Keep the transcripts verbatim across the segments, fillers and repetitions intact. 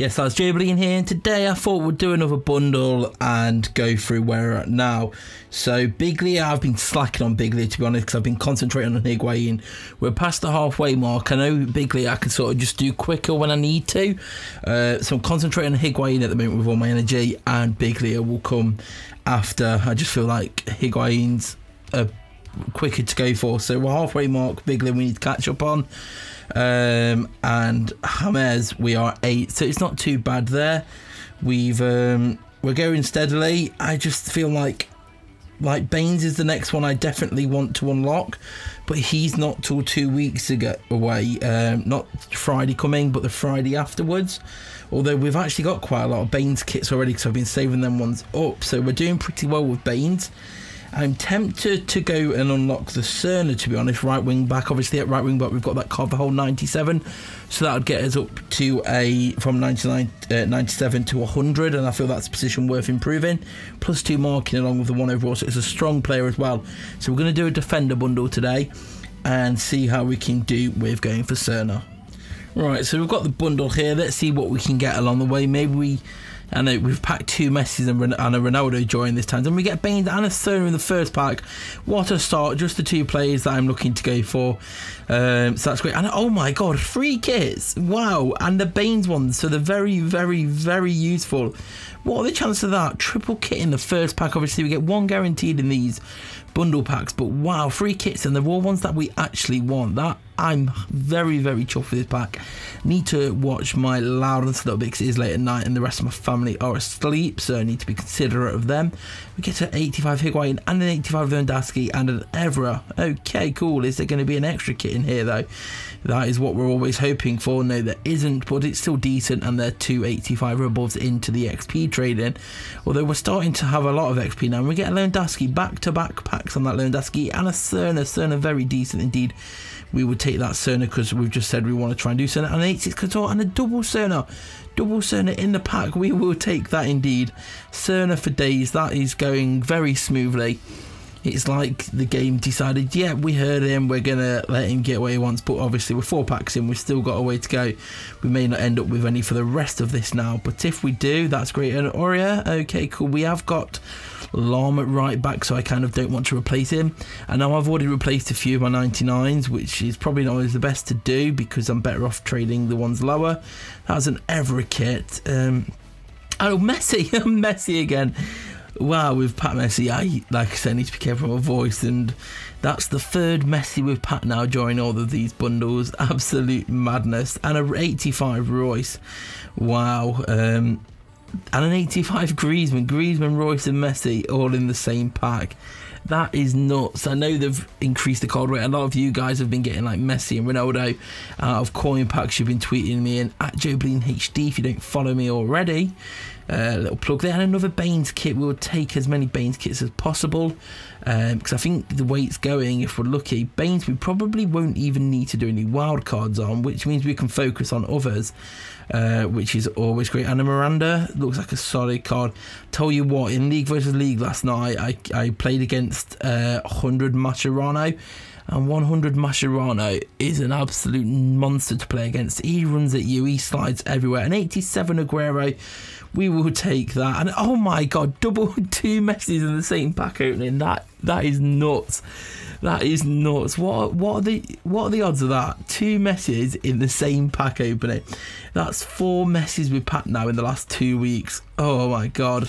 Yes, that's Joebiline here, and today I thought we'd do another bundle and go through where we're at now. So Biglia, I've been slacking on Biglia to be honest because I've been concentrating on Higuain. We're past the halfway mark. I know Biglia I can sort of just do quicker when I need to. Uh, so I'm concentrating on Higuain at the moment with all my energy, and Biglia will come after. I just feel like Higuain's a quicker to go for, so we're halfway mark. Biglia we need to catch up on, um, and James we are eight, so it's not too bad there. We've um, we're going steadily. I just feel like like Baines is the next one I definitely want to unlock, but he's not till two weeks ago away. Um, not Friday coming, but the Friday afterwards. Although we've actually got quite a lot of Baines kits already because I've been saving them ones up, so we're doing pretty well with Baines. I'm tempted to go and unlock the Cerner, to be honest. Right wing back, obviously at right wing back we've got that Carvajal ninety-seven, so that would get us up to a from ninety-nine, uh, ninety-seven to one hundred, and I feel that's a position worth improving. Plus two marking along with the one overall, so it's a strong player as well. So we're going to do a defender bundle today and see how we can do with going for Cerner. Right, so we've got the bundle here. Let's see what we can get along the way. Maybe we... I know we've packed two Messi's and a Ronaldo during this time, and we get Baines and a Cerner in the first pack. What a start, just the two players that I'm looking to go for. Um, so that's great. And oh my god, three kits! Wow, and the Baines ones, so they're very, very, very useful. What are the chances of that? Triple kit in the first pack, obviously we get one guaranteed in these bundle packs, but wow, three kits, and they're all ones that we actually want. That I'm very, very chuffed with this pack. Need to watch my loudness a little bit because it is late at night and the rest of my family are asleep, so I need to be considerate of them. We get to eighty-five Higuain and an eighty-five Vendaski and an Evra. Okay, cool. Is there going to be an extra kit in here, though? That is what we're always hoping for. No, there isn't, but it's still decent, and they're two eighty-five above into the X P trading. Although we're starting to have a lot of X P now, and we get a Vendaski back-to-back packs on that Vendaski and a Cerner. Cerner very decent indeed. We would take that Cerner because we've just said we want to try and do Cerner. And an eighty-six Couture and a double Cerner. Double Cerner in the pack. We will take that indeed. Cerner for days. That is going very smoothly. It's like the game decided, yeah, we heard him, we're going to let him get what he wants. But obviously we're four packs in, we've still got a way to go. We may not end up with any for the rest of this now, but if we do, that's great. And Oreo, okay, cool. We have got Lam at right back, so I kind of don't want to replace him. And now I've already replaced a few of my ninety-nines, which is probably not always the best to do because I'm better off trading the ones lower. That was an Evra kit. Um, oh, Messi, Messi again. Wow, with Pat Messi, I, like I said, need to be careful of my voice, and that's the third Messi with Pat now during all of these bundles. Absolute madness. And an eighty-five Royce. Wow. Um, and an eighty-five Griezmann. Griezmann, Royce and Messi all in the same pack. That is nuts. I know they've increased the card rate. A lot of you guys have been getting like Messi and Ronaldo out of coin packs. You've been tweeting me in at Joebiline H D if you don't follow me already. Uh, little plug there. And another Baines kit. We'll take as many Baines kits as possible because um, I think the way it's going, if we're lucky, Baines we probably won't even need to do any wild cards on, which means we can focus on others, uh, which is always great. And a Miranda looks like a solid card. Tell you what, in league versus league last night, I, I played against Uh, one hundred Mascherano, and one hundred Mascherano is an absolute monster to play against. He runs at you, he slides everywhere. An eighty-seven Aguero, we will take that. And oh my god, double two Messi's in the same pack opening. That that is nuts. That is nuts. What what are the what are the odds of that? Two Messi's in the same pack opening. That's four Messi's we've packed now in the last two weeks. Oh my god.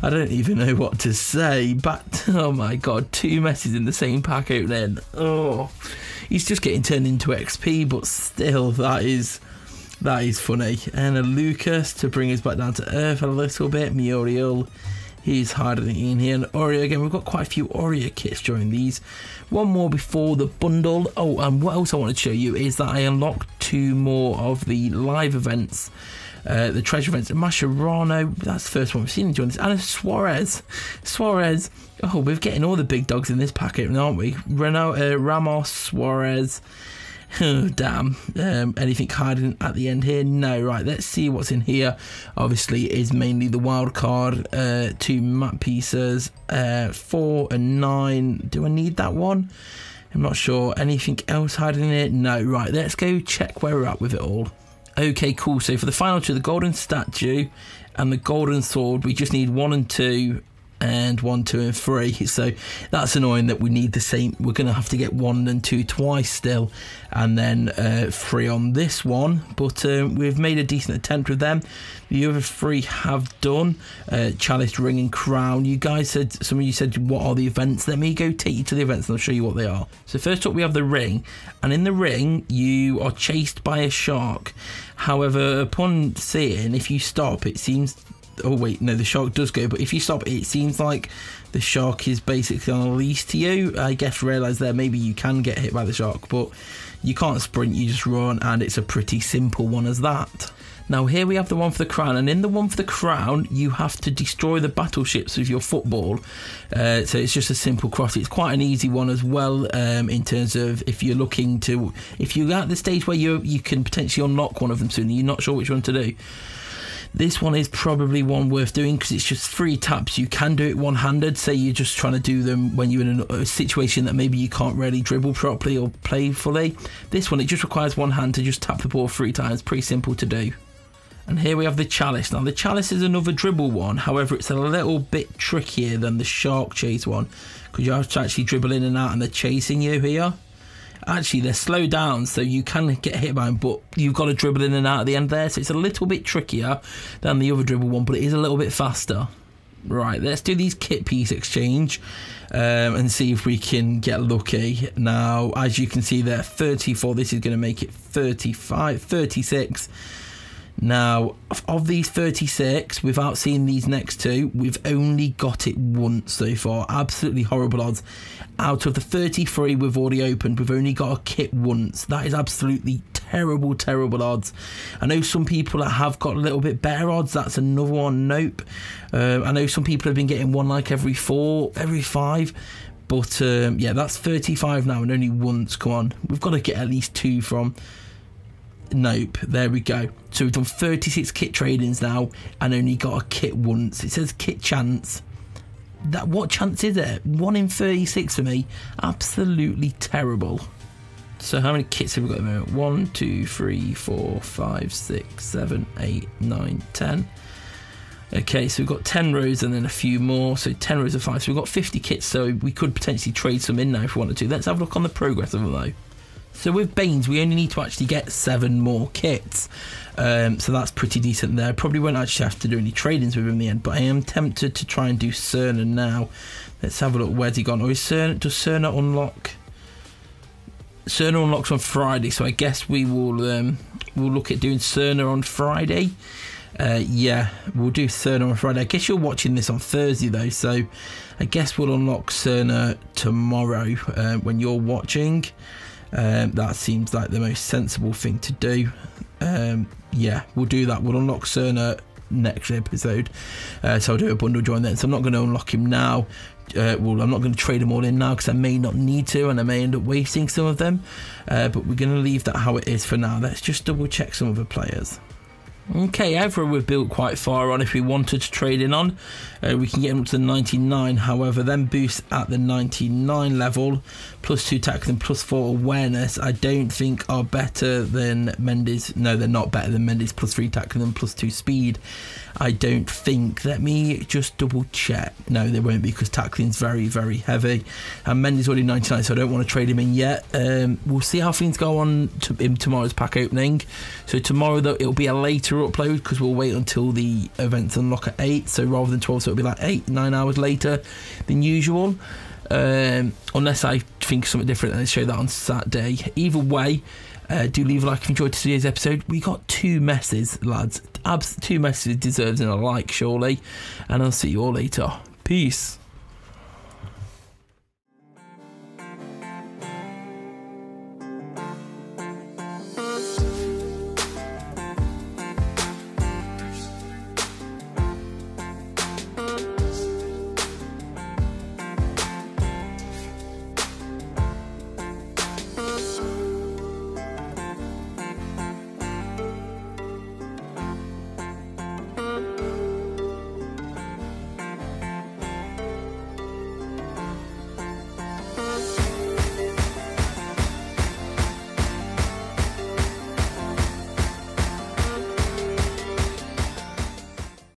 I don't even know what to say, but oh my god, two Messi's in the same pack opening. Oh, he's just getting turned into X P, but still, that is that is funny. And a Lucas to bring us back down to earth a little bit. Muriel, he's hiding in here. And Oreo again, we've got quite a few Oreo kits during these. One more before the bundle. Oh, and what else I wanted to show you is that I unlocked two more of the live events. Uh, the treasure events. Mascherano, that's the first one we've seen enjoying this. And Suarez. Suarez. Oh, we're getting all the big dogs in this packet, aren't we? Renault, uh, Ramos, Suarez. Oh, damn. Um, anything hiding at the end here? No, right. Let's see what's in here. Obviously, is mainly the wild card. Uh, two map pieces. Uh, four and nine. Do I need that one? I'm not sure. Anything else hiding in it? No, right. Let's go check where we're at with it all. Okay, cool. So for the final two, the golden statue and the golden sword, we just need one and two and one, two and three. So that's annoying that we need the same. We're going to have to get one and two twice still, and then uh, three on this one. But uh, we've made a decent attempt with them. The other three have done. Uh, Chalice, Ring and Crown. You guys said, some of you said, what are the events? Let me go take you to the events and I'll show you what they are. So first up we have the ring. And in the ring you are chased by a shark. However, upon seeing, if you stop, it seems... oh wait, no, the shark does go, but if you stop, it seems like the shark is basically on a leash to you. I guess realise there maybe you can get hit by the shark, but you can't sprint, you just run, and it's a pretty simple one as that. Now here we have the one for the crown, and in the one for the crown you have to destroy the battleships with your football. Uh, so it's just a simple cross. It's quite an easy one as well, um, in terms of if you're looking to, if you're at the stage where you you can potentially unlock one of them soon and you're not sure which one to do. This one is probably one worth doing because it's just three taps. You can do it one-handed. Say you're just trying to do them when you're in a situation that maybe you can't really dribble properly or play fully. This one, it just requires one hand to just tap the ball three times. Pretty simple to do. And here we have the chalice. Now the chalice is another dribble one. However, it's a little bit trickier than the shark chase one because you have to actually dribble in and out and they're chasing you here. Actually, they're slow down, so you can get hit by them, but you've got to dribble in and out at the end there, so it's a little bit trickier than the other dribble one, but it is a little bit faster. Right, let's do these kit piece exchange um, and see if we can get lucky. Now, as you can see there, thirty-four. This is going to make it thirty-five, thirty-six. Now, of these thirty-six, without seeing these next two, we've only got it once so far. Absolutely horrible odds. Out of the thirty-three we've already opened, we've only got a kit once. That is absolutely terrible, terrible odds. I know some people that have got a little bit better odds. That's another one. Nope. Uh, I know some people have been getting one like every four, every five. But, um, yeah, that's thirty-five now and only once. Come on. We've got to get at least two from... nope. There we go. So we've done thirty-six kit tradings now and only got a kit once. It says kit chance. That, what chance is it? one in thirty-six for me. Absolutely terrible. So how many kits have we got at the moment? one, two, three, four, five, six, seven, eight, nine, ten. Okay, so we've got ten rows and then a few more. So ten rows of five. So we've got fifty kits, so we could potentially trade some in now if we wanted to. Let's have a look on the progress of them though. So with Baines, we only need to actually get seven more kits. Um, so that's pretty decent there. Probably won't actually have to do any tradings with him in the end, but I am tempted to try and do Cerner now. Let's have a look. Where's he gone? Oh, is Cerner, does Cerner unlock? Cerner unlocks on Friday, so I guess we will um, we'll look at doing Cerner on Friday. Uh, yeah, we'll do Cerner on Friday. I guess you're watching this on Thursday though, so I guess we'll unlock Cerner tomorrow uh, when you're watching. Um, that seems like the most sensible thing to do. Um, yeah, we'll do that. We'll unlock Cerner next episode. Uh, so I'll do a bundle join then. So I'm not going to unlock him now. Uh, well, I'm not going to trade them all in now because I may not need to and I may end up wasting some of them. Uh, but we're going to leave that how it is for now. Let's just double check some of the players. Okay, Evra we've built quite far on. If we wanted to trade in on, uh, we can get him up to the ninety-nine. However, then boost at the ninety-nine level, plus two tackling, plus four awareness, I don't think are better than Mendes. No, they're not better than Mendes, plus three tackling, plus two speed, I don't think. Let me just double check. No, they won't be because tackling's very, very heavy. And Mendes already ninety-nine, so I don't want to trade him in yet. Um, we'll see how things go on to, in tomorrow's pack opening. So tomorrow, though, it'll be a later upload because we'll wait until the events unlock at eight, so rather than twelve, so it'll be like eight nine hours later than usual, um unless I think something different and I show that on Saturday. Either way, uh, do leave a like if you enjoyed today's episode. We got two messes, lads. Abs two messes deserves a like surely, and I'll see you all later. Peace.